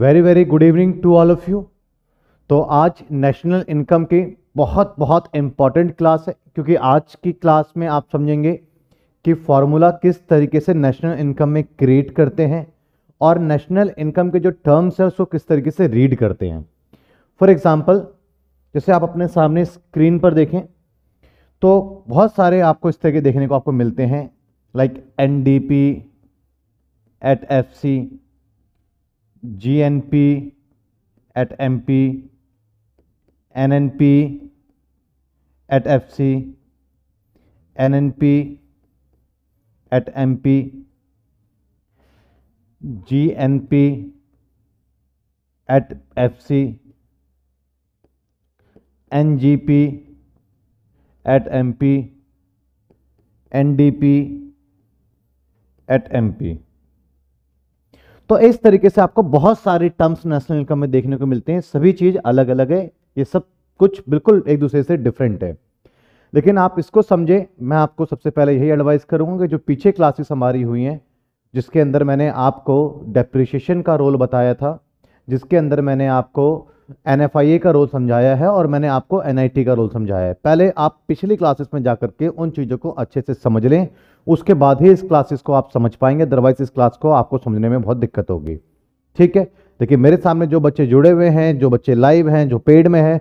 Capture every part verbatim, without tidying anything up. Very very good evening to all of you. तो आज national income की बहुत बहुत इम्पॉर्टेंट क्लास है, क्योंकि आज की क्लास में आप समझेंगे कि फॉर्मूला किस तरीके से नेशनल इनकम में क्रिएट करते हैं और नेशनल इनकम के जो टर्म्स हैं उसको किस तरीके से रीड करते हैं। फॉर एग्जांपल, जैसे आप अपने सामने स्क्रीन पर देखें तो बहुत सारे आपको इस तरह के देखने को आपको मिलते हैं, like N D P at F C, G N P at M P, N N P at F C, N N P at M P, G N P at F C, N G P at M P, N D P at M P. तो इस तरीके से आपको बहुत सारे terms national income में देखने को मिलते हैं। सभी चीज अलग अलग है, ये सब कुछ बिल्कुल एक दूसरे से डिफरेंट है, लेकिन आप इसको समझे। मैं आपको सबसे पहले यही एडवाइस करूंगा कि जो पीछे क्लासेस हमारी हुई हैं, जिसके अंदर मैंने आपको डेप्रिसिएशन का रोल बताया था, जिसके अंदर मैंने आपको एन एफ आई ए का रोल समझाया है और मैंने आपको एन आई टी का रोल समझाया है। पहले आप पिछली क्लासेस में जा करके उन चीज़ों को अच्छे से समझ लें, उसके बाद ही इस क्लासेस को आप समझ पाएंगे, अदरवाइज इस क्लास को आपको समझने में बहुत दिक्कत होगी। ठीक है, देखिए मेरे सामने जो बच्चे जुड़े हुए हैं, जो बच्चे लाइव हैं, जो पेड में हैं,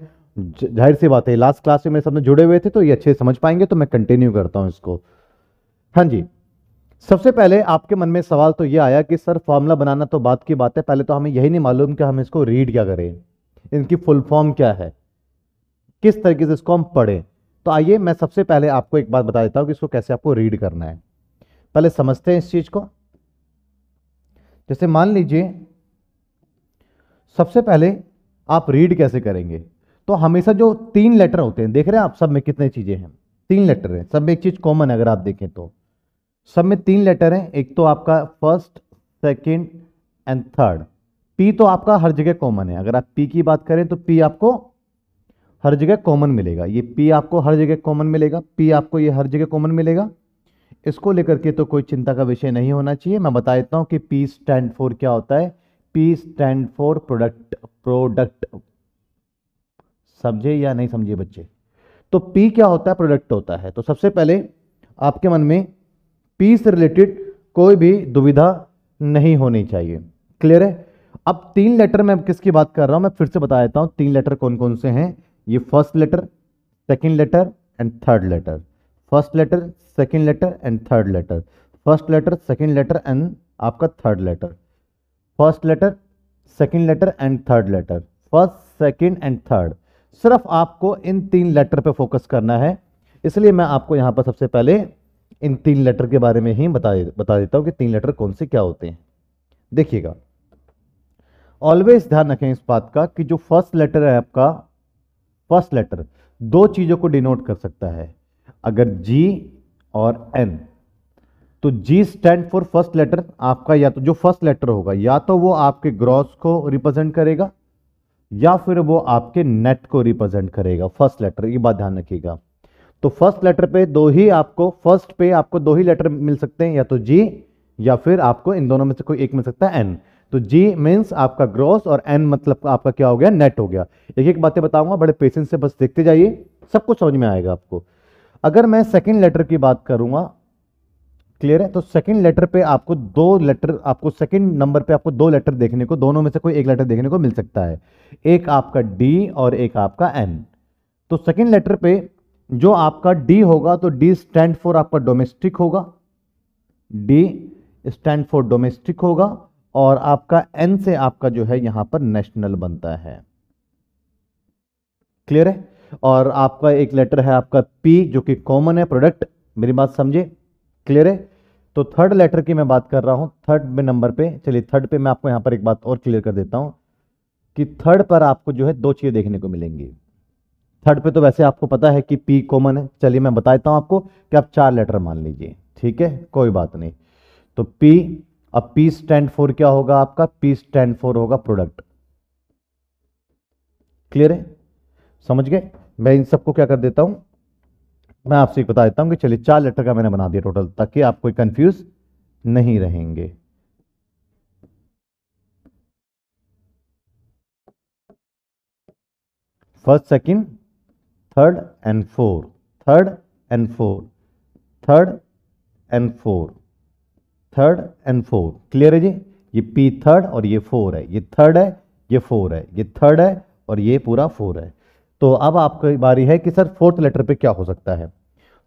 जाहिर सी बात है लास्ट क्लास में मेरे सामने जुड़े हुए थे तो ये अच्छे से समझ पाएंगे, तो मैं कंटिन्यू करता हूँ इसको। हाँ जी, सबसे पहले आपके मन में सवाल तो ये आया कि सर फॉर्मूला बनाना तो बात की बात है, पहले तो हमें यही नहीं मालूम कि हम इसको रीड क्या करें, इनकी फुल फॉर्म क्या है, किस तरीके से इसको हम पढ़ें। तो आइए मैं सबसे पहले आपको एक बात बता देता हूं कि इसको कैसे आपको रीड करना है। पहले समझते हैं इस चीज को। जैसे मान लीजिए, सबसे पहले आप रीड कैसे करेंगे, तो हमेशा जो तीन लेटर होते हैं, देख रहे हैं आप सब में कितने चीजें हैं, तीन लेटर हैं, सब में एक चीज कॉमन है। अगर आप देखें तो सब में तीन लेटर हैं, एक तो आपका first, second and third. P तो आपका हर जगह कॉमन है, अगर आप पी की बात करें तो पी आपको हर जगह कॉमन मिलेगा, ये पी आपको हर जगह कॉमन मिलेगा, पी आपको ये हर जगह कॉमन मिलेगा। इसको लेकर के तो कोई चिंता का विषय नहीं होना चाहिए। मैं बता देता हूँ कि पी स्टैंड फॉर क्या होता है। P stand for product, product समझे या नहीं समझे बच्चे, तो पी क्या होता है, प्रोडक्ट होता है। तो सबसे पहले आपके मन में पी से रिलेटेड कोई भी दुविधा नहीं होनी चाहिए, क्लियर है। अब तीन लेटर में किसकी बात कर रहा हूं, मैं फिर से बता देता हूं तीन लेटर कौन कौन से हैं। ये first letter, second letter and third letter, first letter, second letter and third letter, first letter, second letter and आपका third letter, first letter, second letter and third letter, first, second and third. सिर्फ आपको इन तीन letter पर focus करना है, इसलिए मैं आपको यहाँ पर सबसे पहले इन तीन लेटर के बारे में ही बता बता देता हूँ कि तीन लेटर कौन से क्या होते हैं। देखिएगा, ऑलवेज ध्यान रखें इस बात का कि जो फर्स्ट लेटर है आपका, फर्स्ट लेटर दो चीज़ों को डिनोट कर सकता है, अगर जी और एन। तो G stand for first letter, आपका या तो जो फर्स्ट लेटर होगा या तो वो आपके ग्रॉस को रिप्रेजेंट करेगा या फिर वो आपके नेट को रिप्रेजेंट करेगा। फर्स्ट लेटर, ये बात ध्यान रखिएगा। तो फर्स्ट लेटर पे दो ही आपको, फर्स्ट पे आपको दो ही लेटर मिल सकते हैं, या तो जी या फिर आपको इन दोनों में से कोई एक मिल सकता है, एन। तो जी मीन्स आपका ग्रॉस और एन मतलब आपका क्या हो गया, नेट हो गया। एक एक बातें बताऊंगा, बड़े पेशेंस से बस देखते जाइए, सब कुछ समझ में आएगा आपको। अगर मैं सेकंड लेटर की बात करूंगा, क्लियर है, तो सेकंड लेटर पे आपको दो लेटर, आपको सेकंड नंबर पे आपको दो लेटर देखने को, दोनों में से कोई एक लेटर देखने को मिल सकता है, एक आपका डी और एक आपका एन। तो सेकेंड लेटर पे जो आपका डी होगा, तो डी स्टैंड फॉर आपका डोमेस्टिक होगा, डी स्टैंड फॉर डोमेस्टिक होगा, और आपका एन से आपका जो है यहां पर नेशनल बनता है, क्लियर है। और आपका एक लेटर है आपका पी जो कि कॉमन है, प्रोडक्ट, मेरी बात समझे, क्लियर है। तो थर्ड लेटर की मैं बात कर रहा हूं, थर्ड में नंबर पे। चलिए थर्ड पे मैं आपको यहां पर एक बात और क्लियर कर देता हूं कि थर्ड पर आपको जो है दो चीजें देखने को मिलेंगी। थर्ड पे तो वैसे आपको पता है कि पी कॉमन है, चलिए मैं बताता हूं आपको कि आप चार लेटर मान लीजिए, ठीक है, कोई बात नहीं। तो पी, अब पी स्टैंड फॉर क्या होगा आपका, पी स्टैंड फॉर होगा प्रोडक्ट, क्लियर है, समझ गए। मैं इन सबको क्या कर देता हूं, मैं आपसे बता देता हूं कि चलिए चार लेटर का मैंने बना दिया टोटल, ताकि आप कोई कंफ्यूज नहीं रहेंगे। First second third and four, third and four, third and four, third and four. Clear है जी। ये पी थर्ड और ये फोर है, ये थर्ड है, ये फोर है, ये थर्ड है और ये पूरा फोर है। तो अब आपकी बारी है कि सर फोर्थ लेटर पे क्या हो सकता है।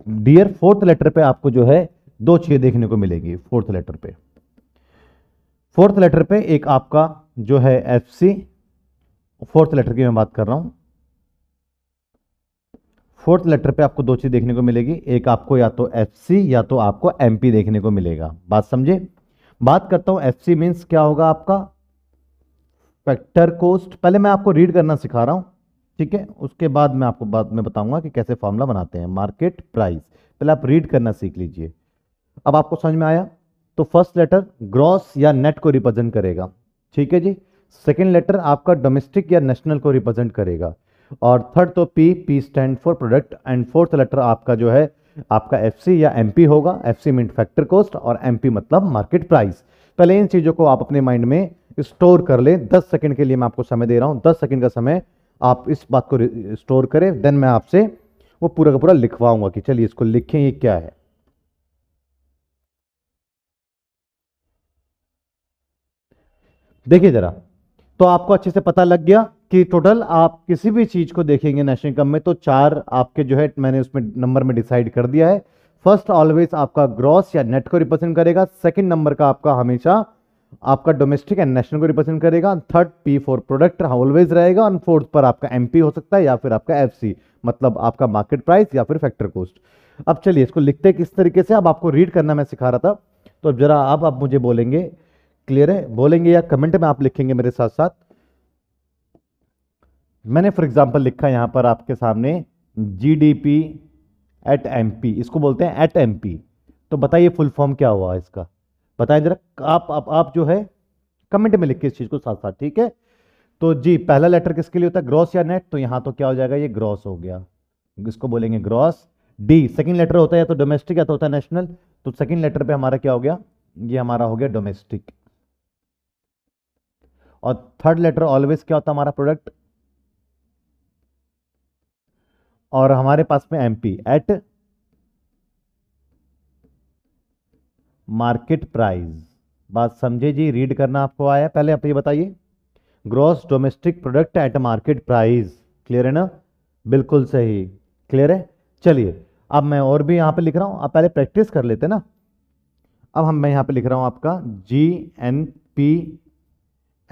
डियर फोर्थ लेटर पे आपको जो है दो चीजें देखने को मिलेगी। फोर्थ लेटर पे, फोर्थ लेटर पे एक आपका जो है एफ सी, फोर्थ लेटर की मैं बात कर रहा हूं। फोर्थ लेटर पे आपको दो चीज देखने को मिलेगी, एक आपको या तो एफ सी या तो आपको एम पी देखने को मिलेगा। बात समझे। बात करता हूं एफ सी मीन्स क्या होगा आपका, फैक्टर कोस्ट। पहले मैं आपको रीड करना सिखा रहा हूं, ठीक है, उसके बाद मैं आपको बाद में बताऊंगा कि कैसे फॉर्मूला बनाते हैं। मार्केट प्राइस पहले आप रीड करना सीख लीजिए। अब आपको समझ में आया। तो फर्स्ट लेटर ग्रॉस या नेट को रिप्रेजेंट करेगा, ठीक है जी। सेकंड लेटर आपका डोमेस्टिक या नेशनल को रिप्रेजेंट करेगा। और थर्ड तो P, P stand for product. And fourth letter आपका जो है आपका एफ सी या एम पी होगा। F C means factor cost और एम पी मतलब मार्केट प्राइस। पहले इन चीज़ों को आप अपने माइंड में स्टोर कर लें। दस सेकेंड के लिए मैं आपको समय दे रहा हूँ, दस सेकेंड का समय आप इस बात को स्टोर करें। देन मैं आपसे वो पूरा का पूरा लिखवाऊंगा कि चलिए इसको लिखें, ये क्या है। देखिए जरा, तो आपको अच्छे से पता लग गया कि टोटल आप किसी भी चीज को देखेंगे नेशनल इनकम में तो चार आपके जो है मैंने उसमें नंबर में डिसाइड कर दिया है। फर्स्ट ऑलवेज आपका ग्रॉस या नेट को रिप्रेजेंट करेगा। सेकेंड नंबर का आपका हमेशा आपका डोमेस्टिक एंड नेशनल को रिप्रेजेंट करेगा। Third P for product always रहेगा। और फोर्थ पर आपका एमपी हो सकता है या फिर आपका एफसी मतलब आपका मार्केट प्राइस या फिर फैक्टर कॉस्ट। अब चलिए इसको लिखते किस तरीके से, अब आपको रीड करना मैं सिखा रहा था। तो जरा अब आप मुझे बोलेंगे, क्लियर है, बोलेंगे या कमेंट में आप लिखेंगे मेरे साथ साथ। मैंने फॉर एग्जाम्पल लिखा यहाँ पर आपके सामने G D P at M P, इसको बोलते हैं एट एम पी। तो बताइए फुल फॉर्म क्या हुआ इसका, बताएं जरा आप, आप आप जो है कमेंट में लिखिए इस चीज को साथ साथ, ठीक है। तो जी पहला लेटर किसके लिए होता है, ग्रॉस या नेट। तो यहां तो क्या हो जाएगा, ये ग्रॉस हो गया, इसको बोलेंगे ग्रॉस। डी सेकंड लेटर होता है या तो डोमेस्टिक या तो होता है नेशनल। तो सेकंड लेटर पे हमारा क्या हो गया, ये हमारा हो गया डोमेस्टिक। और थर्ड लेटर ऑलवेज क्या होता है हमारा, प्रोडक्ट। और हमारे पास में एमपी एट मार्केट प्राइस। बात समझे जी, रीड करना आपको आया। पहले आप ये बताइए, gross domestic product at market price, clear है ना, बिल्कुल सही, क्लियर है। चलिए अब मैं और भी यहाँ पे लिख रहा हूँ, आप पहले प्रैक्टिस कर लेते ना। अब हम मैं यहाँ पे लिख रहा हूँ आपका G N P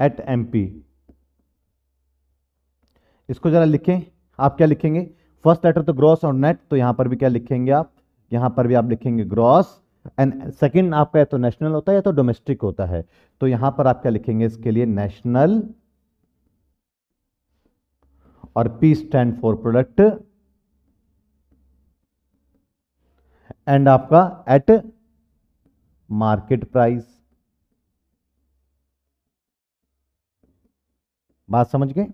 at M P, इसको जरा लिखें। आप क्या लिखेंगे, फर्स्ट लेटर तो ग्रॉस और नेट, तो यहाँ पर भी क्या लिखेंगे आप, यहाँ पर भी आप लिखेंगे ग्रॉस। एंड सेकंड आपका या तो नेशनल होता है या तो डोमेस्टिक होता है। तो यहां पर आप क्या लिखेंगे इसके लिए, नेशनल। और P stand for product and आपका एट मार्केट प्राइस। बात समझ गए,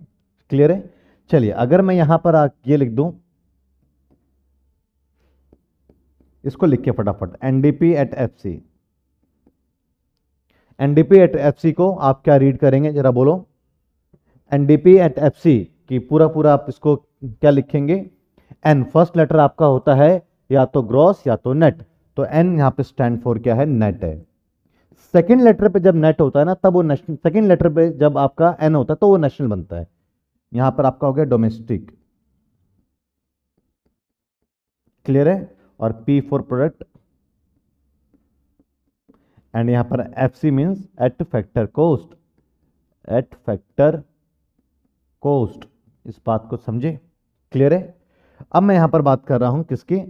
क्लियर है। चलिए अगर मैं यहां पर आ, ये लिख दूं, इसको लिख के फटाफट, NDP at F C. NDP at F C को आप क्या रीड करेंगे, जरा बोलो। एनडीपी एट एफ सी की पूरा पूरा आप इसको क्या लिखेंगे, एन। फर्स्ट लेटर आपका होता है या तो ग्रॉस या तो नेट, तो एन यहाँ पे स्टैंड फॉर क्या है, नेट है। सेकंड लेटर पे जब नेट होता है ना तब वो नेशनल, सेकंड लेटर पे जब आपका एन होता है तो वो नेशनल बनता है। यहाँ पर आपका हो गया डोमेस्टिक, क्लियर है। और P फॉर प्रोडक्ट एंड यहां पर F C means at factor cost, at factor cost. इस बात को समझे, क्लियर है। अब मैं यहां पर बात कर रहा हूं किसकी,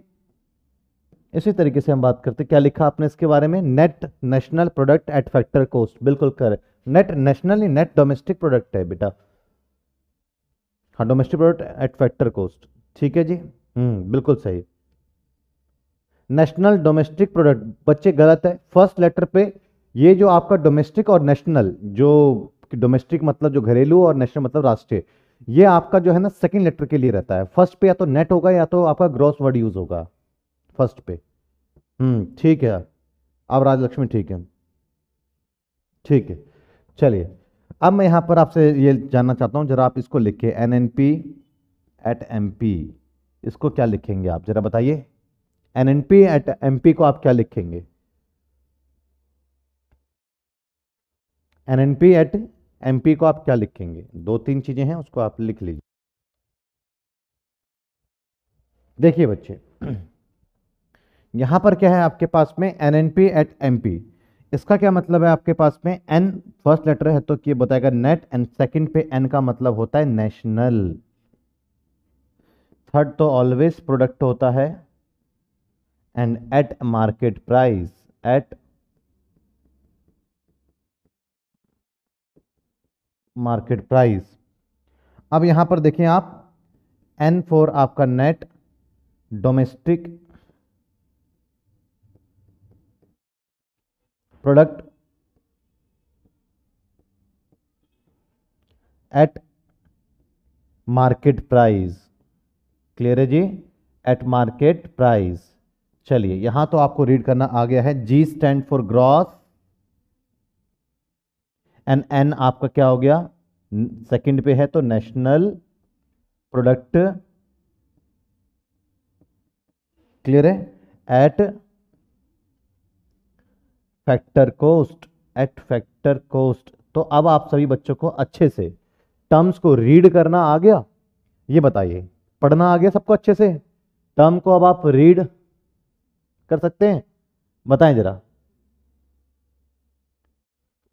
इसी तरीके से हम बात करते। क्या लिखा आपने इसके बारे में, net national product at factor cost, बिल्कुल करें। नेट नेशनल ही, नेट डोमेस्टिक प्रोडक्ट है बेटा, हाँ domestic product at factor cost, ठीक है जी, हम्म बिल्कुल सही। नेशनल डोमेस्टिक प्रोडक्ट बच्चे गलत है। फर्स्ट लेटर पे ये जो आपका डोमेस्टिक और नेशनल, जो डोमेस्टिक मतलब जो घरेलू और नेशनल मतलब राष्ट्रीय, ये आपका जो है ना सेकंड लेटर के लिए रहता है। फर्स्ट पे या तो नेट होगा या तो आपका ग्रॉस वर्ड यूज होगा फर्स्ट पे। हम्म ठीक है, अब राजलक्ष्मी ठीक है, ठीक है। चलिए अब मैं यहाँ पर आपसे ये जानना चाहता हूँ, जरा आप इसको लिखे, N N P at MP, इसको क्या लिखेंगे आप जरा बताइए। एनएनपी एट एमपी को आप क्या लिखेंगे? एनएनपी एट एमपी को आप क्या लिखेंगे? दो तीन चीजें हैं, उसको आप लिख लीजिए। देखिए बच्चे, यहां पर क्या है आपके पास में एनएनपी एट एमपी। इसका क्या मतलब है आपके पास में? एन फर्स्ट लेटर है तो ये बताएगा नेट, एंड सेकंड पे एन का मतलब होता है नेशनल, थर्ड तो ऑलवेज प्रोडक्ट होता है, and at market price, at market price. अब यहां पर देखें आप, एन फोर आपका net domestic product at market price, clear है जी, एट मार्केट प्राइस। चलिए यहां तो आपको रीड करना आ गया है। G stand for gross and N आपका क्या हो गया? सेकंड पे है तो नेशनल प्रोडक्ट, क्लियर है, at factor cost, at factor cost. तो अब आप सभी बच्चों को अच्छे से टर्म्स को रीड करना आ गया, ये बताइए पढ़ना आ गया सबको अच्छे से? टर्म को अब आप रीड कर सकते हैं, बताएं जरा।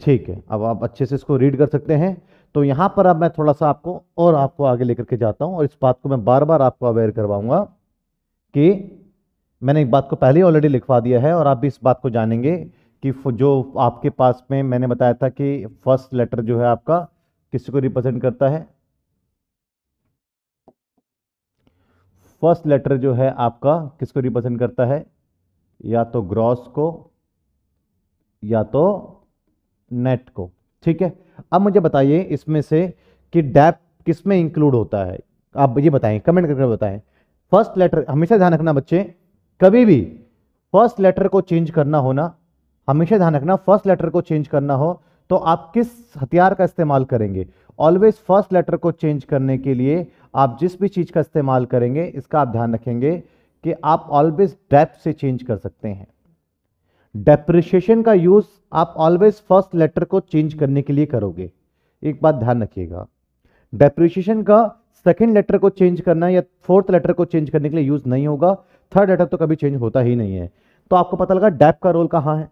ठीक है, अब आप अच्छे से इसको रीड कर सकते हैं। तो यहां पर अब मैं थोड़ा सा आपको और आपको आगे लेकर के जाता हूं, और इस बात को मैं बार बार आपको अवेयर करवाऊंगा कि मैंने एक बात को पहले ऑलरेडी लिखवा दिया है, और आप भी इस बात को जानेंगे कि जो आपके पास में मैंने बताया था कि फर्स्ट लेटर जो है आपका किसी को रिप्रेजेंट करता है। फर्स्ट लेटर जो है आपका किसको रिप्रेजेंट करता है? या तो ग्रॉस को या तो नेट को, ठीक है। अब मुझे बताइए इसमें से कि डेप किस में इंक्लूड होता है, आप ये बताएं, कमेंट करके बताएं। फर्स्ट लेटर हमेशा ध्यान रखना बच्चे, कभी भी फर्स्ट लेटर को चेंज करना होना हमेशा ध्यान रखना। फर्स्ट लेटर को चेंज करना हो तो आप किस हथियार का इस्तेमाल करेंगे? ऑलवेज फर्स्ट लेटर को चेंज करने के लिए आप जिस भी चीज का इस्तेमाल करेंगे, इसका आप ध्यान रखेंगे कि आप ऑलवेज डेप से चेंज कर सकते हैं। डेप्रिशिएशन का यूज आप ऑलवेज फर्स्ट लेटर को चेंज करने के लिए करोगे, एक बात ध्यान रखिएगा। डेप्रिशिएशन का सेकेंड लेटर को चेंज करना या फोर्थ लेटर को चेंज करने के लिए यूज नहीं होगा, थर्ड लेटर तो कभी चेंज होता ही नहीं है। तो आपको पता लगा डेप का रोल कहां है?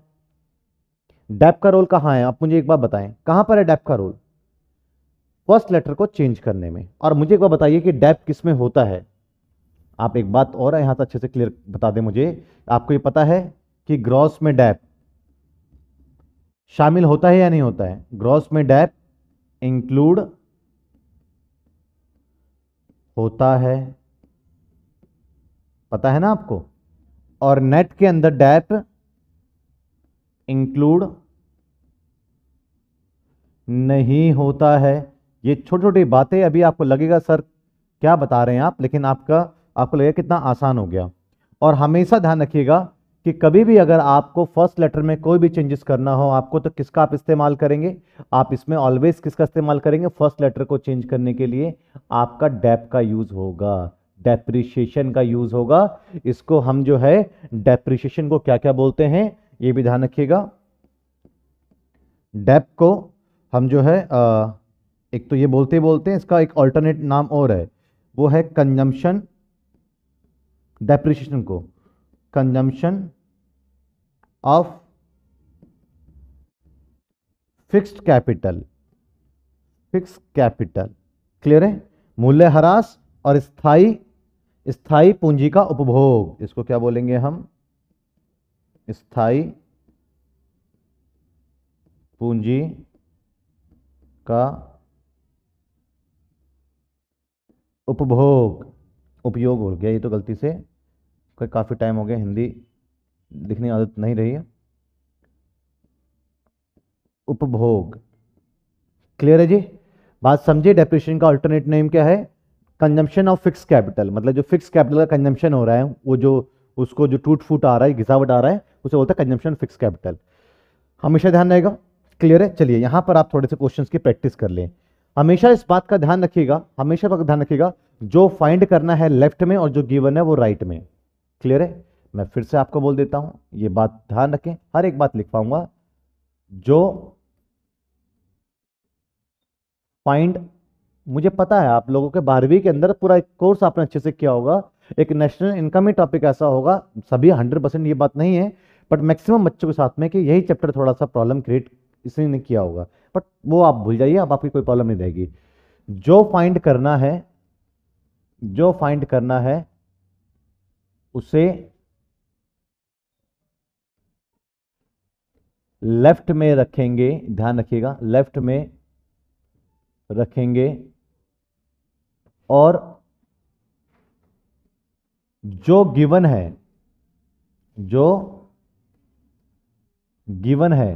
डेप का रोल कहां है? आप मुझे एक बार बताएं कहां पर है डेप का रोल फर्स्ट लेटर को चेंज करने में? और मुझे एक बार बताइए कि डेप किस में होता है? आप एक बात और यहां से अच्छे से क्लियर बता दें मुझे, आपको ये पता है कि ग्रॉस में डेप शामिल होता है या नहीं होता है? ग्रॉस में डेप इंक्लूड होता है, पता है ना आपको। और नेट के अंदर डेप इंक्लूड नहीं होता है। ये छोटी छोटी बातें अभी आपको लगेगा सर क्या बता रहे हैं आप, लेकिन आपका आपको लगेगा कितना आसान हो गया। और हमेशा ध्यान रखिएगा कि कभी भी अगर आपको फर्स्ट लेटर में कोई भी चेंजेस करना हो आपको, तो किसका आप इस्तेमाल करेंगे? आप इसमें ऑलवेज किसका इस्तेमाल करेंगे? फर्स्ट लेटर को चेंज करने के लिए आपका डेप का यूज होगा, डेप्रिशिएशन का यूज होगा। इसको हम जो है डेप्रिशिएशन को क्या क्या बोलते हैं ये भी ध्यान रखिएगा। डेप को हम जो है आ, एक तो ये बोलते बोलते हैं, इसका एक अल्टरनेट नाम और है, वो है कंजम्पशन। डेप्रिशिएशन को consumption of fixed capital, fixed capital, clear है, मूल्यह्रास और स्थाई स्थाई पूंजी का उपभोग, इसको क्या बोलेंगे हम? स्थाई पूंजी का उपभोग, उपयोग हो गया ये तो गलती से, काफी टाइम हो गया हिंदी लिखने की आदत नहीं रही है। उपभोग, क्लियर है जी, बात समझे। डेप्रिसिएशन का अल्टरनेट नेम क्या है? कंजम्पशन ऑफ फिक्स्ड कैपिटल, मतलब जो फिक्स्ड कैपिटल का कंजम्पशन हो रहा है, वो जो उसको जो टूट फूट आ रहा है, घिसावट आ रहा है, उसे बोलता है कंजम्पशन फिक्स कैपिटल, हमेशा ध्यान रहेगा, क्लियर है। चलिए यहाँ पर आप थोड़े से क्वेश्चंस की प्रैक्टिस कर लें। हमेशा इस बात का ध्यान रखिएगा, हमेशा ध्यान रखिएगा जो फाइंड करना है लेफ्ट में और जो गिवन है वो राइट में। क्लियर है? मैं फिर से आपको बोल देता हूं, ये बात ध्यान रखें, हर एक बात लिख पाऊंगा। जो फाइंड, मुझे पता है आप लोगों के बारहवीं के अंदर पूरा एक कोर्स आपने अच्छे से किया होगा, एक नेशनल इनकम ही टॉपिक ऐसा होगा, सभी हंड्रेड परसेंट ये बात नहीं है, बट मैक्सिमम बच्चों के साथ में कि यही चैप्टर थोड़ा सा प्रॉब्लम क्रिएट इसने नहीं किया होगा, बट वो आप भूल जाइए, अब आपकी कोई प्रॉब्लम नहीं रहेगी। जो फाइंड करना है, जो फाइंड करना है उसे लेफ्ट में रखेंगे, ध्यान रखिएगा लेफ्ट में रखेंगे, और जो गिवन है, जो गिवन है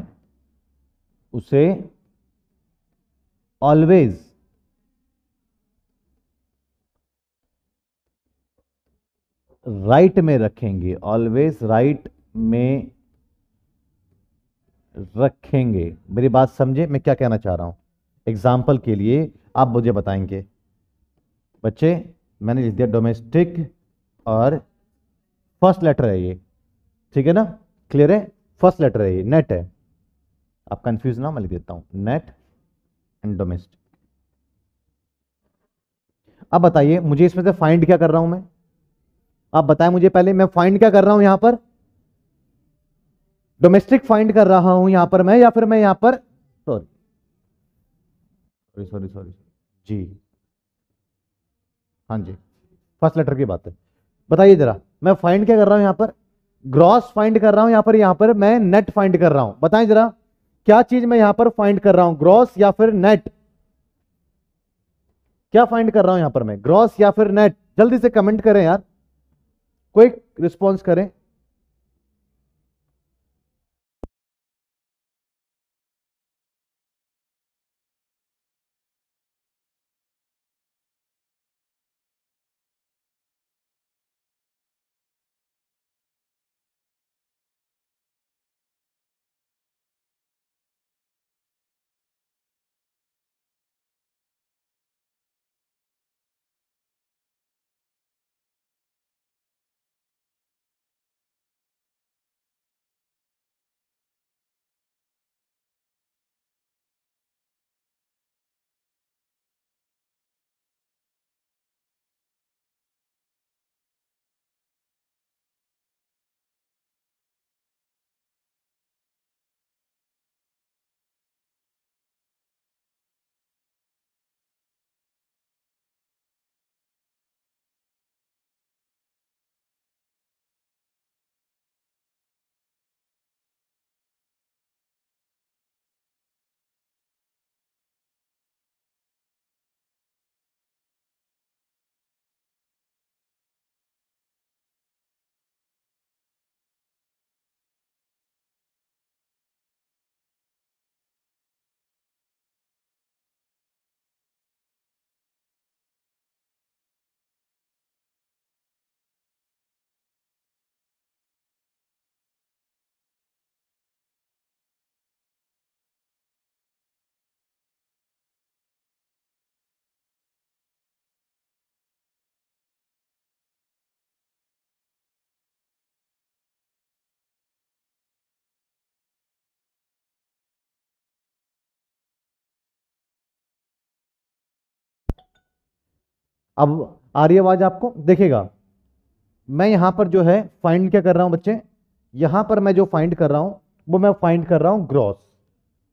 उसे ऑलवेज राइट में रखेंगे, ऑलवेज राइट में रखेंगे। मेरी बात समझे मैं क्या कहना चाह रहा हूं? एग्जाम्पल के लिए आप मुझे बताएंगे बच्चे, मैंने लिख दिया डोमेस्टिक और फर्स्ट लेटर है ये, ठीक है ना, क्लियर है, फर्स्ट लेटर है ये, नेट है, आप कंफ्यूज ना, मैं लिख देता हूं नेट एंड डोमेस्टिक। अब बताइए मुझे इसमें से फाइंड क्या कर रहा हूं मैं, आप बताएं मुझे पहले, मैं फाइंड क्या कर रहा हूं यहां पर? डोमेस्टिक फाइंड कर रहा हूं यहां पर मैं, या फिर मैं यहां पर सॉरी सॉरी सॉरी सॉरी जी हाँ जी फर्स्ट लेटर की बात है। बताइए जरा मैं फाइंड क्या कर रहा हूं यहां पर? ग्रॉस फाइंड कर रहा हूं यहां पर, यहां पर मैं नेट फाइंड कर रहा हूं। बताएं जरा क्या चीज मैं यहां पर फाइंड कर रहा हूं, ग्रॉस या फिर नेट? क्या फाइंड कर रहा हूं यहां पर मैं, ग्रॉस या फिर नेट? जल्दी से कमेंट करें यार, क्विक रिस्पॉन्स करें। अब आ रही आवाज आपको? देखेगा मैं यहां पर जो है फाइंड क्या कर रहा हूं बच्चे, यहां पर मैं जो फाइंड कर रहा हूं वो मैं फाइंड कर रहा हूं ग्रॉस,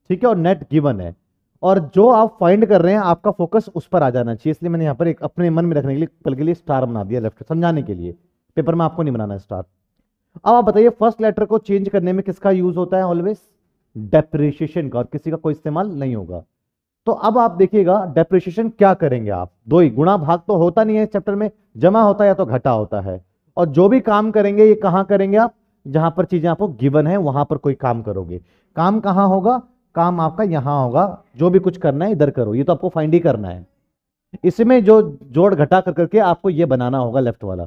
ठीक है, और नेट गिवन है, और जो आप फाइंड कर रहे हैं आपका फोकस उस पर आ जाना चाहिए, इसलिए मैंने यहां पर एक अपने मन में रखने के लिए पल के लिए स्टार बना दिया लेफ्ट, समझाने के लिए, पेपर में आपको नहीं बनाना स्टार। अब आप बताइए फर्स्ट लेटर को चेंज करने में किसका यूज होता है? ऑलवेज डेप्रिसिएशन का, और किसी का कोई इस्तेमाल नहीं होगा। तो अब आप देखिएगा डेप्रिसिएशन क्या करेंगे आप, दो ही, गुणा भाग तो होता नहीं है चैप्टर में, जमा होता है या तो घटा होता है, और जो भी काम करेंगे ये कहां करेंगे आप? जहां पर चीजें आपको गिवन है वहां पर कोई काम करोगे। काम कहां होगा? काम आपका यहां होगा, जो भी कुछ करना है इधर करो, ये तो आपको फाइंड ही करना है, इसमें जो जोड़ घटा कर करके आपको ये बनाना होगा लेफ्ट वाला।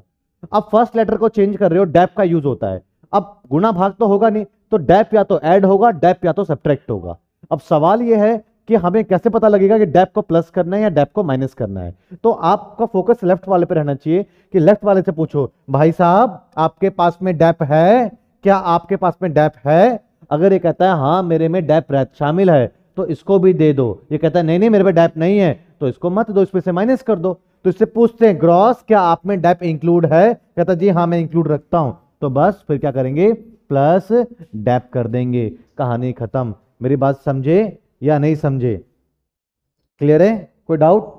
अब फर्स्ट लेटर को चेंज कर रहे हो, डैप का यूज होता है, अब गुणा भाग तो होगा नहीं, तो डैप या तो एड होगा, डैप या तो सब्ट्रैक्ट होगा। अब सवाल यह है कि हमें कैसे पता लगेगा कि डेप को प्लस करना है या डेप को माइनस करना है। तो आपका फोकस लेफ्ट वाले पे रहना चाहिए कि लेफ्ट वाले से पूछो, भाई साहब आपके पास में डेप है क्या, आपके पास में डेप है? अगर ये कहता है हाँ मेरे में डेप शामिल है तो इसको भी दे दो। ये कहता है नहीं नहीं मेरे पे डेप नहीं है तो इसको मत दो, इसमें से माइनस कर दो। तो इससे पूछते हैं ग्रॉस क्या आप में डेप इंक्लूड है, कहता है जी हाँ मैं इंक्लूड रखता हूं, तो बस फिर क्या करेंगे प्लस डेप कर देंगे, कहानी खत्म। मेरी बात समझे या नहीं समझे? क्लियर है? कोई डाउट?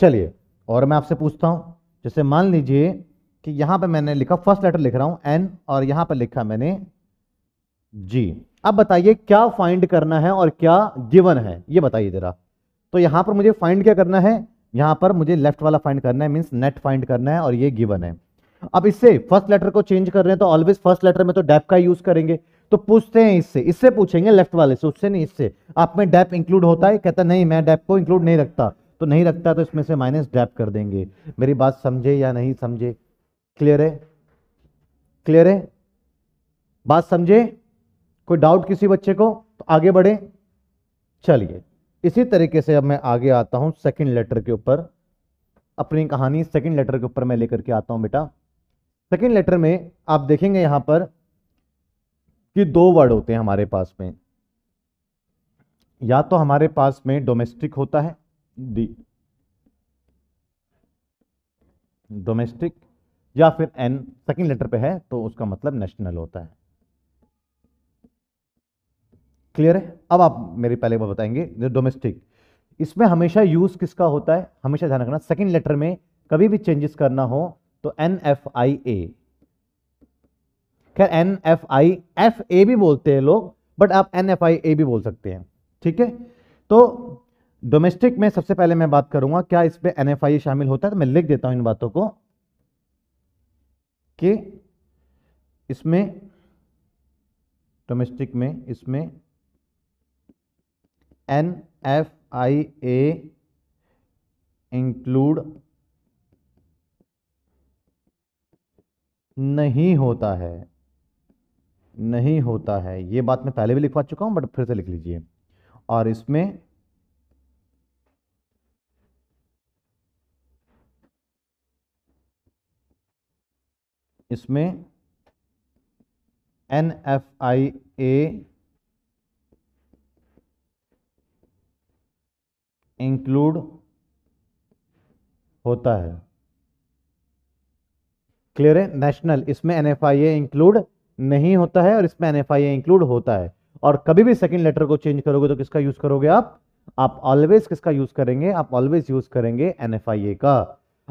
चलिए और मैं आपसे पूछता हूं, जैसे मान लीजिए कि यहां पे मैंने लिखा, फर्स्ट लेटर लिख रहा हूं एन और यहां पे लिखा मैंने जी। अब बताइए क्या फाइंड करना है और क्या गिवन है ये बताइए जरा। तो यहां पर मुझे फाइंड क्या करना है, यहां पर मुझे लेफ्ट वाला फाइंड करना है, मींस नेट फाइंड करना है और ये गिवन है। अब इससे फर्स्ट लेटर को चेंज कर रहे हैं तो ऑलवेज फर्स्ट लेटर में तो डेप का यूज करेंगे। तो पूछते हैं इससे, इससे पूछेंगे लेफ्ट वाले से, उससे नहीं, इससे आप में डेप इंक्लूड होता है, कहता नहीं मैं डेप को इंक्लूड नहीं रखता, तो नहीं रखता तो इसमें से माइनस डेप कर देंगे। मेरी बात समझे या नहीं समझे? क्लियर है? क्लियर है? बात समझे? कोई डाउट किसी बच्चे को? तो आगे बढ़े। चलिए इसी तरीके से अब मैं आगे आता हूं सेकंड लेटर के ऊपर, अपनी कहानी सेकंड लेटर के ऊपर मैं लेकर के आता हूं बेटा। सेकंड लेटर में आप देखेंगे यहां पर कि दो वर्ड होते हैं हमारे पास में, या तो हमारे पास में डोमेस्टिक होता है डी डोमेस्टिक, या फिर एन सेकंड लेटर पे है तो उसका मतलब नेशनल होता है। क्लियर है? अब आप मेरे पहले बार बताएंगे डोमेस्टिक, इसमें हमेशा यूज किसका होता है, हमेशा ध्यान रखना। सेकंड लेटर में कभी भी चेंजेस करना हो तो एन एफ आई ए, खैर N F I F A भी बोलते हैं लोग, बट आप एन एफ आई ए भी बोल सकते हैं, ठीक है। तो डोमेस्टिक में सबसे पहले मैं बात करूंगा क्या इसमें एन एफ आई ए शामिल होता है, तो मैं लिख देता हूं इन बातों को कि इसमें डोमेस्टिक में इसमें N F I A include नहीं होता है, नहीं होता है। ये बात मैं पहले भी लिखवा चुका हूं बट फिर से लिख लीजिए। और इसमें इसमें N F I A include होता है। क्लियर है? नेशनल, इसमें N F I A include नहीं होता है और इसमें N F I A include होता है। और कभी भी सेकंड लेटर को चेंज करोगे तो किसका यूज करोगे आप आप ऑलवेज किसका यूज करेंगे, आप ऑलवेज यूज करेंगे एन एफ आई ए का।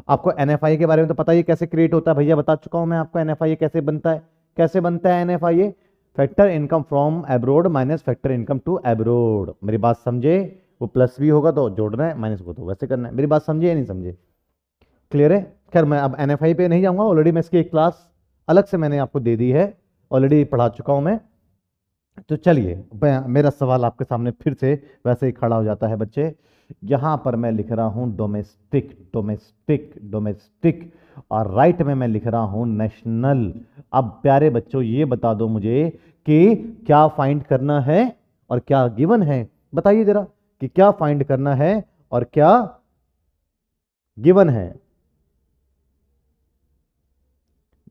आपको एन एफ आई ए के बारे में तो पता ही, कैसे क्रिएट होता है भैया बता चुका हूं मैं आपको, एन एफ आई ए कैसे बनता है। कैसे बनता है N F I A? Factor income from abroad minus factor income to abroad. मेरी बात समझे? वो प्लस भी होगा तो जोड़ना है, माइनस को तो वैसे करना है। मेरी बात समझे या नहीं समझे? क्लियर है? खैर मैं अब एन एफ आई ए पे नहीं जाऊंगा, ऑलरेडी मैं इसकी एक क्लास अलग से मैंने आपको दे दी है, ऑलरेडी पढ़ा चुका हूं मैं। तो चलिए मेरा सवाल आपके सामने फिर से वैसे ही खड़ा हो जाता है बच्चे। यहाँ पर मैं लिख रहा हूँ डोमेस्टिक डोमेस्टिक डोमेस्टिक और राइट right में मैं लिख रहा हूँ नेशनल। अब प्यारे बच्चों ये बता दो मुझे कि क्या फाइंड करना है और क्या गिवन है, बताइए जरा कि क्या फाइंड करना है और क्या गिवन है,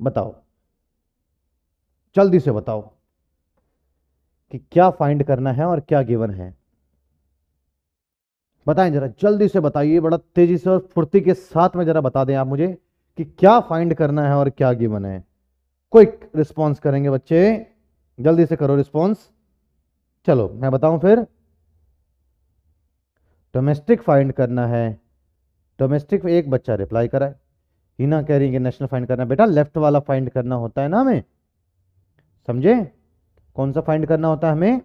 बताओ जल्दी से बताओ कि क्या फाइंड करना है और क्या गिवन है, बताएं जरा जल्दी से बताइए, बड़ा तेजी से और फुर्ती के साथ में जरा बता दें आप मुझे कि क्या फाइंड करना है और क्या गिवन है। क्विक रिस्पॉन्स करेंगे बच्चे, जल्दी से करो रिस्पॉन्स। चलो मैं बताऊं फिर, डोमेस्टिक फाइंड करना है, डोमेस्टिक एक बच्चा रिप्लाई कराए, हिना कह रही है नेशनल फाइंड करना। बेटा लेफ्ट वाला फाइंड करना होता है ना हमें, समझे? कौन सा फाइंड करना होता है हमें?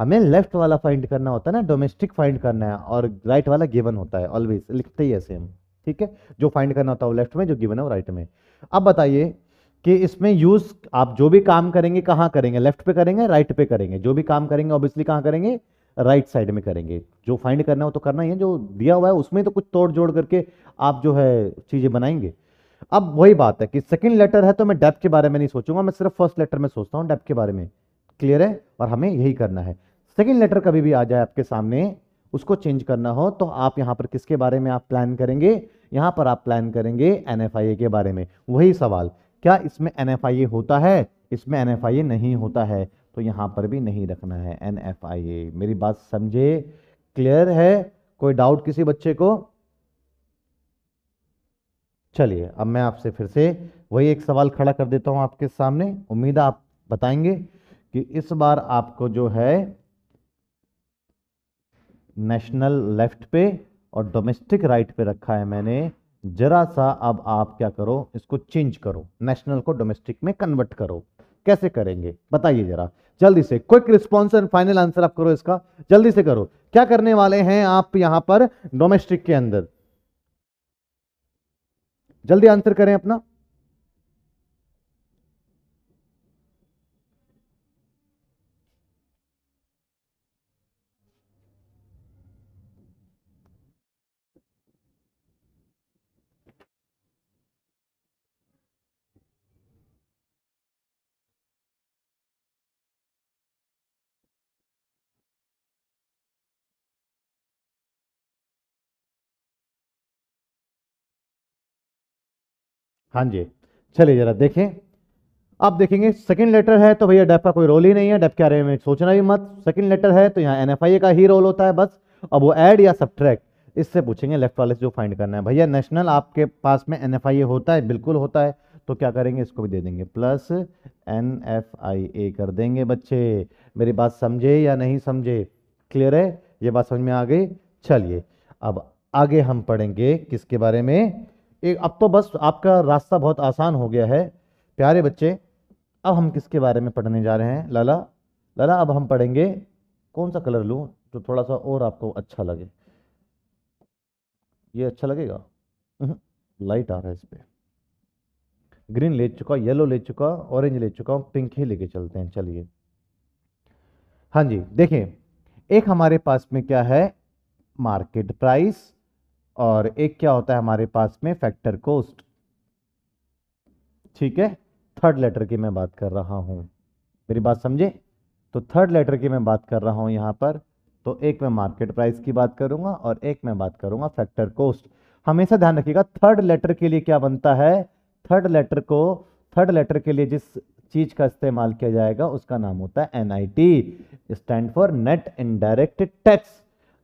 हमें लेफ्ट वाला फाइंड करना होता है ना, डोमेस्टिक फाइंड करना है और राइट वाला गिवन होता है, ऑलवेज लिखते ही ऐसे हम, ठीक है। जो फाइंड करना होता है वो लेफ्ट में, जो गिवन है वो राइट में। अब बताइए कि इसमें यूज आप जो भी काम करेंगे कहाँ करेंगे, लेफ्ट पे करेंगे राइट पे करेंगे, जो भी काम करेंगे ऑब्वियसली कहाँ करेंगे राइट साइड में करेंगे। जो फाइंड करना हो तो करना ही है, जो दिया हुआ है उसमें तो कुछ तोड़ जोड़ करके आप जो है चीजें बनाएंगे। अब वही बात है कि सेकेंड लेटर है तो मैं डेप्थ के बारे में नहीं सोचूंगा, मैं सिर्फ फर्स्ट लेटर में सोचता हूँ डेप्थ के बारे में। क्लियर है? और हमें यही करना है। सेकेंड लेटर कभी भी आ जाए आपके सामने, उसको चेंज करना हो तो आप यहाँ पर किसके बारे में आप प्लान करेंगे, यहाँ पर आप प्लान करेंगे एन एफ आई ए के बारे में। वही सवाल, क्या इसमें एन एफ आई ए होता है, इसमें एन एफ आई ए नहीं होता है, तो यहाँ पर भी नहीं रखना है एन एफ आई ए। मेरी बात समझे, क्लियर है, कोई डाउट किसी बच्चे को? चलिए अब मैं आपसे फिर से वही एक सवाल खड़ा कर देता हूँ आपके सामने, उम्मीद आप बताएंगे कि इस बार आपको जो है नेशनल लेफ्ट पे और डोमेस्टिक राइट पे रखा है मैंने, जरा सा अब आप क्या करो, इसको चेंज करो, नेशनल को डोमेस्टिक में कन्वर्ट करो। कैसे करेंगे बताइए जरा जल्दी से, quick response and final answer आप करो इसका, जल्दी से करो। क्या करने वाले हैं आप यहां पर डोमेस्टिक के अंदर, जल्दी आंसर करें अपना। हाँ जी, चलिए जरा देखें, आप देखेंगे सेकंड लेटर है तो भैया डेप का कोई रोल ही नहीं है, डेप के बारे में सोचना भी मत, सेकंड लेटर है तो यहाँ एन एफ आई ए का ही रोल होता है बस। अब वो ऐड या सब्ट्रैक्ट, इससे पूछेंगे लेफ्ट वाले से जो फाइंड करना है। भैया नेशनल आपके पास में एन एफ आई ए होता है, बिल्कुल होता है, तो क्या करेंगे इसको भी दे देंगे plus N F I A कर देंगे। बच्चे मेरी बात समझे या नहीं समझे, क्लियर है, ये बात समझ में आ गई। चलिए अब आगे हम पढ़ेंगे किसके बारे में, एक अब तो बस आपका रास्ता बहुत आसान हो गया है प्यारे बच्चे। अब हम किसके बारे में पढ़ने जा रहे हैं लाला, लाला अब हम पढ़ेंगे, कौन सा कलर लूँ जो थोड़ा सा और आपको अच्छा लगे, ये अच्छा लगेगा, लाइट आ रहा है इस पर, ग्रीन ले चुका, येलो ले चुका, ऑरेंज ले चुका हूँ, पिंक ही लेके चलते हैं। चलिए हाँ जी, देखिए एक हमारे पास में क्या है मार्केट प्राइस और एक क्या होता है हमारे पास में फैक्टर कोस्ट, ठीक है। थर्ड लेटर की मैं बात कर रहा हूं, मेरी बात समझे, तो थर्ड लेटर की मैं बात कर रहा हूं यहां पर, तो एक मैं मार्केट प्राइस की बात करूंगा और एक मैं बात करूंगा फैक्टर कोस्ट। हमेशा ध्यान रखिएगा थर्ड लेटर के लिए क्या बनता है, थर्ड लेटर को, थर्ड लेटर के लिए जिस चीज का इस्तेमाल किया जाएगा उसका नाम होता है N I T, stand for net indirect tax.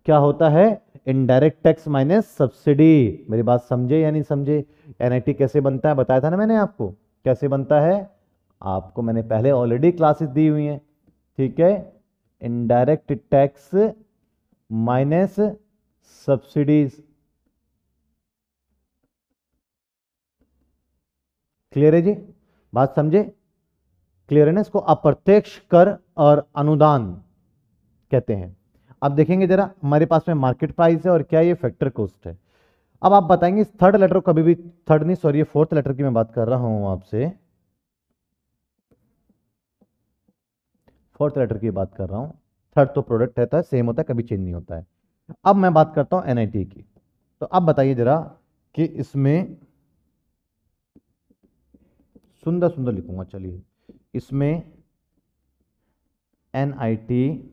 क्या होता है इनडायरेक्ट टैक्स माइनस सब्सिडी। मेरी बात समझे या नहीं समझे, एन आई टी कैसे बनता है बताया था ना मैंने आपको कैसे बनता है, आपको मैंने पहले ऑलरेडी क्लासेस दी हुई हैं, ठीक है। Indirect tax minus subsidies, clear है जी, बात समझे, क्लियर है ना। इसको अप्रत्यक्ष कर और अनुदान कहते हैं। अब देखेंगे जरा हमारे पास में मार्केट प्राइस है और क्या ये फैक्टर कोस्ट है। अब आप बताएंगे इस थर्ड लेटर को कभी भी, थर्ड नहीं सॉरी ये फोर्थ लेटर की मैं बात कर रहा हूं आपसे, फोर्थ लेटर की बात कर रहा हूं, थर्ड तो प्रोडक्ट रहता है, सेम होता है, कभी चेंज नहीं होता है। अब मैं बात करता हूं एन आई टी की, तो अब बताइए जरा कि इसमें, सुंदर सुंदर लिखूंगा, चलिए इसमें एन आई टी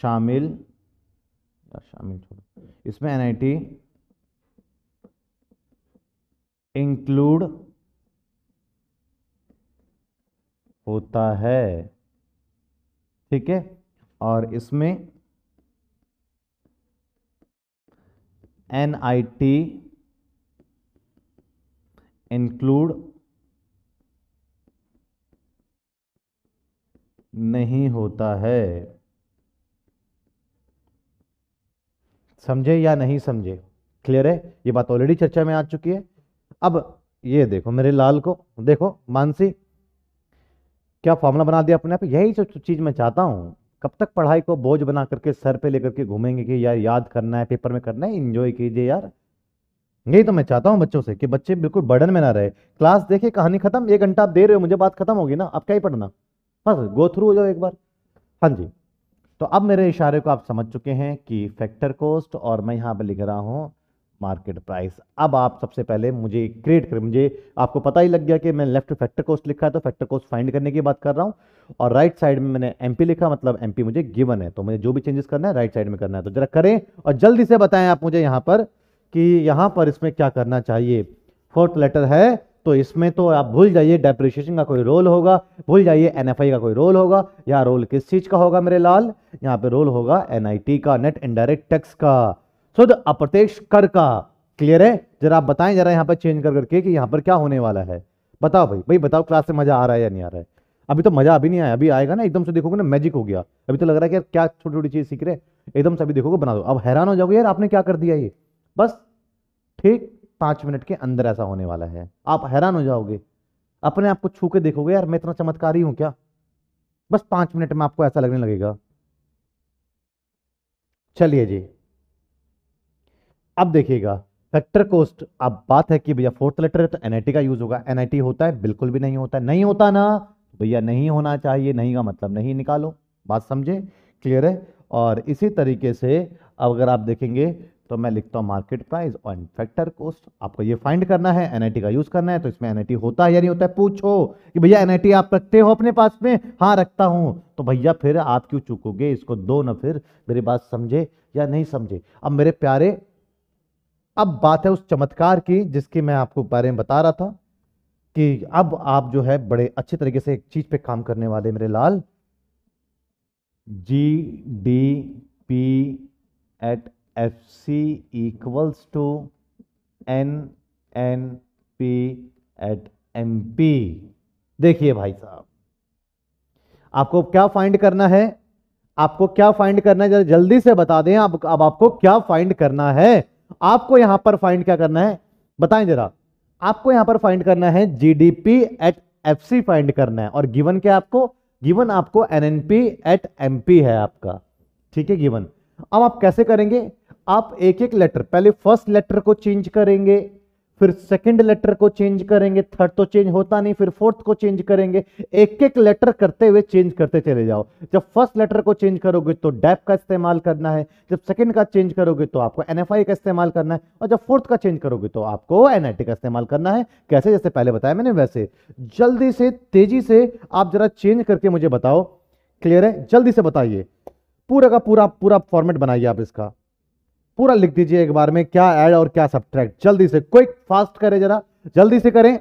शामिल या शामिल छोड़ो, इसमें एन आई टी इंक्लूड होता है, ठीक है। और इसमें एन आई टी इंक्लूड नहीं होता है, समझे या नहीं समझे, क्लियर है, ये बात ऑलरेडी चर्चा में आ चुकी है। अब ये देखो मेरे लाल को, देखो मानसी क्या फॉर्मूला बना दिया अपने आप, यही चीज मैं चाहता हूँ। कब तक पढ़ाई को बोझ बना करके सर पे लेकर के घूमेंगे कि यार याद करना है, पेपर में करना है, एंजॉय कीजिए यार। यही तो मैं चाहता हूँ बच्चों से कि बच्चे बिल्कुल बर्डन में ना रहे। क्लास देखिए, कहानी खत्म, एक घंटा आप दे रहे हो मुझे, बात खत्म होगी ना, आप क्या ही पढ़ना, बस गो थ्रू हो जाओ एक बार। हाँ जी, तो अब मेरे इशारे को आप समझ चुके हैं कि फैक्टर कोस्ट और मैं यहाँ पे लिख रहा हूँ मार्केट प्राइस। अब आप सबसे पहले मुझे क्रिएट करें, मुझे आपको पता ही लग गया कि मैं लेफ्ट फैक्टर कॉस्ट लिखा है तो फैक्टर कॉस्ट फाइंड करने की बात कर रहा हूँ, और राइट साइड में मैंने एमपी लिखा मतलब एमपी मुझे गिवन है, तो मुझे जो भी चेंजेस करना है राइट साइड में करना है। तो जरा करें और जल्दी से बताएं आप मुझे यहाँ पर कि यहाँ पर इसमें क्या करना चाहिए। फोर्थ लेटर है तो इसमें तो आप भूल जाइए डेप्रिसिएशन का कोई रोल होगा, भूल जाइए एनएफआई का कोई रोल होगा। यहाँ रोल किस चीज का होगा मेरे लाल, यहाँ पे रोल होगा एनआईटी का, नेट इनडायरेक्ट टैक्स का, शुद्ध अप्रत्यक्ष कर का। क्लियर है? जरा आप बताएं जरा यहाँ पर चेंज कर करके कि यहाँ पर क्या होने वाला है। बताओ भाई भाई बताओ क्लास में मजा आ रहा है या नहीं आ रहा है? अभी तो मजा अभी नहीं आया, अभी आएगा ना, एकदम से देखोगे ना मैजिक हो गया। अभी तो लग रहा है कि क्या छोटी छोटी चीज सीख रहे हैं, एकदम से अभी देखोगे बना दो, अब हैरान हो जाओगे यार आपने क्या कर दिया ये। बस ठीक पांच मिनट के अंदर ऐसा होने वाला है, आप हैरान हो जाओगे, अपने आप को छू के देखोगे यार मैं इतना चमत्कारी हूं क्या। बस पांच मिनट में आपको ऐसा लगने लगेगा। चलिए जी अब देखिएगा फैक्टर कोस्ट। अब बात है कि भैया फोर्थ लेटर है तो एनआईटी का यूज होगा। एनआईटी होता है? बिल्कुल भी नहीं होता है, नहीं होता ना भैया, नहीं होना चाहिए, नहीं का मतलब नहीं निकालो, बात समझे। क्लियर है? और इसी तरीके से अगर आप देखेंगे तो मैं लिखता हूँ मार्केट प्राइस और फैक्टर कोस्ट। आपको ये फाइंड करना है, एनआईटी का यूज करना है, तो इसमें एनआईटी होता है या नहीं होता है। पूछो कि भैया एनआईटी आप रखते हो अपने पास में? हाँ रखता हूँ। तो भैया फिर आप क्यों चूकोगे, इसको दो ना, फिर मेरी बात समझे या नहीं समझे। अब मेरे प्यारे अब बात है उस चमत्कार की जिसकी मैं आपको बारे में बता रहा था कि अब आप जो है बड़े अच्छे तरीके से एक चीज पे काम करने वाले मेरे लाल, G D P at F C equals to N N P at M P. देखिए भाई साहब आपको क्या फाइंड करना है, आपको क्या फाइंड करना है जरा जल्दी से बता दें। अब अब आपको क्या फाइंड करना है, आपको यहां पर फाइंड क्या करना है बताएं जरा। आपको यहां पर फाइंड करना है जीडीपी एट एफसी फाइंड करना है, और गिवन क्या आपको, गिवन आपको एनएनपी एट एमपी है आपका। ठीक है गिवन। अब आप कैसे करेंगे, आप एक एक लेटर, पहले फर्स्ट लेटर को चेंज करेंगे, फिर सेकंड लेटर को चेंज करेंगे, थर्ड तो चेंज होता नहीं, फिर फोर्थ को चेंज करेंगे, एक एक लेटर करते हुए चेंज करते चले जाओ। जब फर्स्ट लेटर को चेंज करोगे तो डैप का इस्तेमाल करना है, जब सेकंड का चेंज करोगे तो आपको एनएफआई का इस्तेमाल करना है, और जब फोर्थ का चेंज करोगे तो आपको एनआईटी का इस्तेमाल करना है। कैसे, जैसे पहले बताया मैंने वैसे। जल्दी से तेजी से आप जरा चेंज करके मुझे बताओ। क्लियर है? जल्दी से बताइए, पूरा का पूरा पूरा फॉर्मेट बनाइए आप, इसका पूरा लिख दीजिए एक बार में, क्या ऐड और क्या सब्ट्रैक्ट। जल्दी से क्विक फास्ट करें जरा, जल्दी से करें।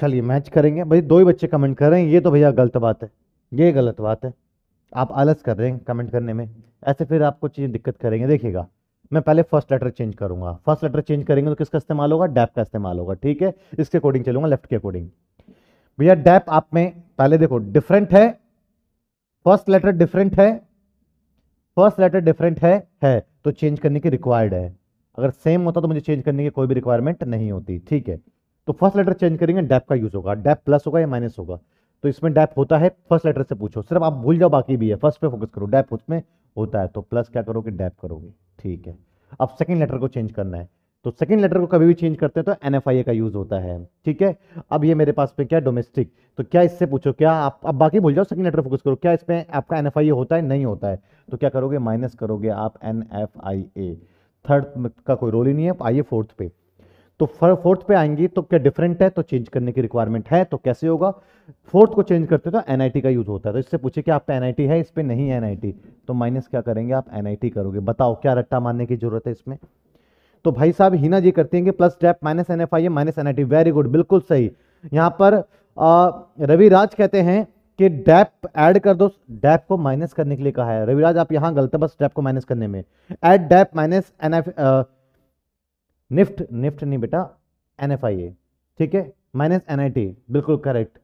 चलिए मैच करेंगे भाई, दो ही बच्चे कमेंट कर रहे हैं, ये तो भैया गलत बात है, ये गलत बात है। आप आलस कर रहे हैं कमेंट करने में, ऐसे फिर आपको चीज़ दिक्कत करेंगे। देखिएगा मैं पहले फर्स्ट लेटर चेंज करूंगा, फर्स्ट लेटर चेंज करेंगे तो किसका इस्तेमाल होगा, डैप का इस्तेमाल होगा। ठीक है, इसके अकॉर्डिंग चलूंगा, लेफ्ट के अकॉर्डिंग। भैया डैप आप में पहले देखो डिफरेंट है, फर्स्ट लेटर डिफरेंट है, फर्स्ट लेटर डिफरेंट है है तो चेंज करने की रिक्वायर्ड है। अगर सेम होता तो मुझे चेंज करने की कोई भी रिक्वायरमेंट नहीं होती। ठीक है, तो फर्स्ट लेटर चेंज करेंगे, डैप का यूज होगा। डैप प्लस होगा या माइनस होगा, तो इसमें डैप होता है, फर्स्ट लेटर से पूछो, सिर्फ आप भूल जाओ बाकी भी है, फर्स्ट पे फोकस करो, डैप उसमें होता है, तो प्लस क्या करोगे, डैप करोगे। ठीक है, अब सेकंड लेटर को चेंज करना है, तो सेकंड लेटर को कभी भी चेंज करते हैं तो एनएफआईए का यूज होता है। ठीक है, अब ये मेरे पास पे क्या डोमेस्टिक, तो क्या इससे पूछो, क्या आप अब बाकी भूल जाओ, सेकंड लेटर फोकस करो, क्या इसमें आपका एनएफआईए होता है, नहीं होता है, तो क्या करोगे, माइनस करोगे आप एनएफआईए। थर्ड का कोई रोल ही नहीं है, आइए फोर्थ पे, तो फोर्थ पे आएंगी तो क्या डिफरेंट है, तो चेंज करने की रिक्वायरमेंट है, तो कैसे होगा, फोर्थ को चेंज करते तो एनआईटी का यूज होता है, तो इससे पूछे कि आप पे एनआईटी है, इस पे नहीं है एनआईटी, तो माइनस क्या करेंगे आप एनआईटी करोगे। बताओ क्या रट्टा मारने की जरूरत है इसमें। तो भाई साहब हिना जी करते हैं plus dep minus NFIA minus NIT, very good, बिल्कुल सही। यहाँ पर रविराज कहते हैं कि डेप ऐड कर दो, डेप को माइनस करने के लिए कहा है। रविराज आप यहाँ गलत है, बस डेप को माइनस करने में, एट डेप माइनस एनएफ निफ्ट निफ्ट नहीं बेटा एनएफआईए, ठीक है, माइनस एनआईटी, बिल्कुल correct.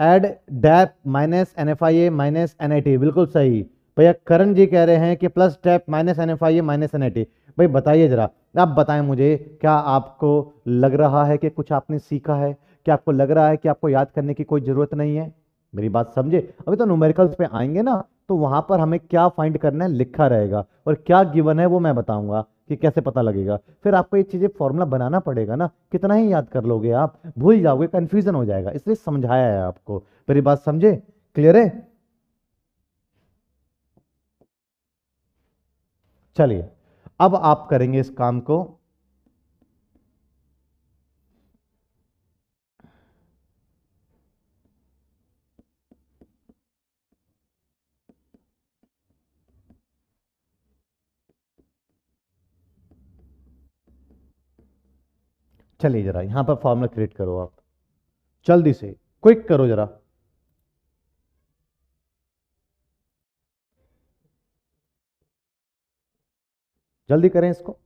Add Depp minus NFIA minus NIT, बिल्कुल सही। भैया करण जी कह रहे हैं कि plus Depp minus NFIA minus NIT. भाई बताइए जरा, आप बताएं मुझे, क्या आपको लग रहा है कि कुछ आपने सीखा है? क्या आपको लग रहा है कि आपको याद करने की कोई जरूरत नहीं है? मेरी बात समझे? अभी तो न्यूमेरिकल्स पे आएंगे ना, तो वहां पर हमें क्या फाइंड करना है लिखा रहेगा, और क्या गिवन है वो मैं बताऊंगा कि कैसे पता लगेगा। फिर आपको ये चीजें फॉर्मूला बनाना पड़ेगा ना, कितना ही याद कर लोगे आप, भूल जाओगे, कंफ्यूजन हो जाएगा, इसलिए समझाया है आपको। मेरी बात समझे? क्लियर है? चलिए अब आप करेंगे इस काम को। चलिए जरा यहां पर फॉर्मूला क्रिएट करो, आप जल्दी से क्विक करो जरा। जल्दी करें इसको।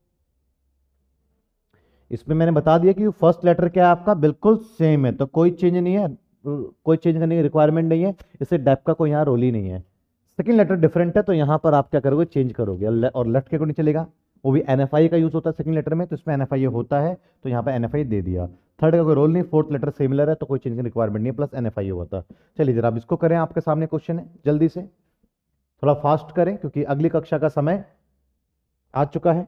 इसमें मैंने बता दिया कि फर्स्ट लेटर क्या है आपका, बिल्कुल सेम है, तो कोई चेंज नहीं है, कोई चेंज करने की रिक्वायरमेंट नहीं है, इससे डेप का कोई यहां रोल ही नहीं है। सेकंड लेटर डिफरेंट है, तो यहां पर आप क्या करोगे, चेंज करोगे, और लेफ्ट के को नहीं चलेगा, वो भी एनएफआई का यूज होता है सेकंड लेटर में, तो इसमें एनएफआई होता है, तो यहाँ पे एनएफआई दे दिया। थर्ड का कोई रोल नहीं, फोर्थ लेटर सिमिलर है, तो कोई चेंज की रिक्वायरमेंट नहीं है, प्लस एनएफआई होता। चलिए जरा आप इसको करें, आपके सामने क्वेश्चन है, जल्दी से थोड़ा फास्ट करें क्योंकि अगली कक्षा का समय आ चुका है।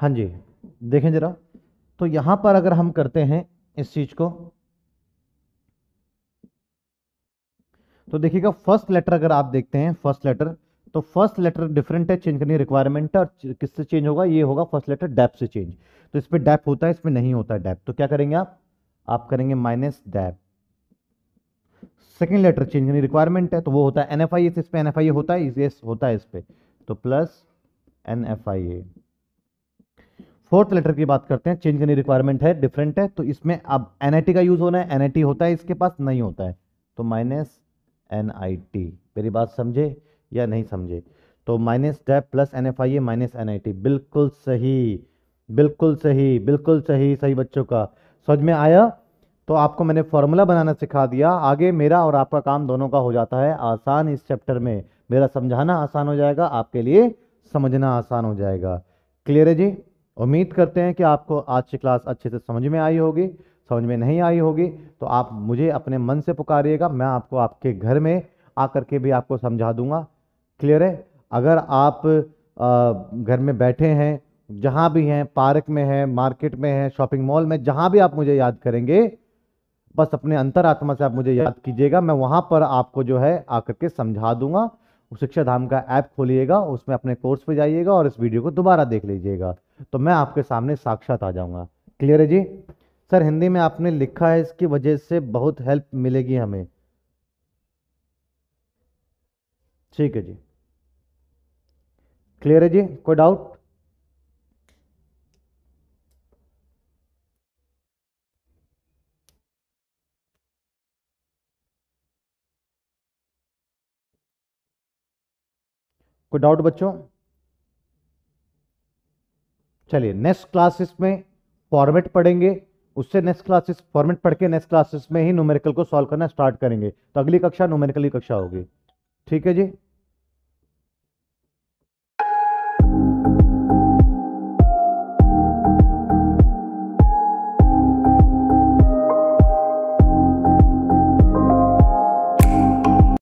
हाँ जी देखें जरा, तो यहाँ पर अगर हम करते हैं इस चीज़ को, तो देखिएगा फर्स्ट लेटर अगर आप देखते हैं, फर्स्ट लेटर, तो फर्स्ट लेटर डिफरेंट है, चेंज करने की रिक्वायरमेंट है, और किससे चेंज होगा, ये होगा फर्स्ट लेटर डैप से चेंज, तो इस पर डैप होता है, इसमें नहीं होता है डैप, तो क्या करेंगे आप आप करेंगे minus dab. Second letter change करने की रिक्वायरमेंट है, तो वो होता है एन एफ आई ए, इस पर एन एफ आई ए होता है, यस होता है इस पर, तो plus N F I A. Fourth letter की बात करते हैं, चेंज करने रिक्वायरमेंट है, डिफरेंट है, तो इसमें अब एनआईटी का यूज होना है, एनआईटी होता है, इसके पास नहीं होता है, तो माइनस एनआईटी। मेरी बात समझे या नहीं समझे? तो minus dab plus NFIA minus NIT, बिल्कुल सही, बिल्कुल सही, बिल्कुल सही, सही बच्चों का। समझ में आया? तो आपको मैंने फॉर्मूला बनाना सिखा दिया, आगे मेरा और आपका काम दोनों का हो जाता है आसान। इस चैप्टर में मेरा समझाना आसान हो जाएगा, आपके लिए समझना आसान हो जाएगा। क्लियर है जी? उम्मीद करते हैं कि आपको आज की क्लास अच्छे से समझ में आई होगी। समझ में नहीं आई होगी तो आप मुझे अपने मन से पुकारिएगा, मैं आपको आपके घर में आकर के भी आपको समझा दूंगा। क्लियर है? अगर आप आ, घर में बैठे हैं, जहां भी हैं, पार्क में हैं, मार्केट में हैं, शॉपिंग मॉल में, जहां भी आप मुझे याद करेंगे, बस अपने अंतरात्मा से आप मुझे याद कीजिएगा, मैं वहाँ पर आपको जो है आकर के समझा दूंगा। शिक्षा धाम का ऐप खोलिएगा, उसमें अपने कोर्स पे जाइएगा और इस वीडियो को दोबारा देख लीजिएगा, तो मैं आपके सामने साक्षात आ जाऊंगा। क्लियर है जी? सर हिंदी में आपने लिखा है, इसकी वजह से बहुत हेल्प मिलेगी हमें। ठीक है जी, क्लियर है जी, कोई डाउट? कोई डाउट बच्चों? चलिए नेक्स्ट क्लासेस में फॉर्मेट पढ़ेंगे, उससे नेक्स्ट क्लासेस फॉर्मेट पढ़ के नेक्स्ट क्लासेस में ही न्यूमेरिकल को सॉल्व करना स्टार्ट करेंगे, तो अगली कक्षा न्यूमेरिकल की कक्षा होगी। ठीक है जी।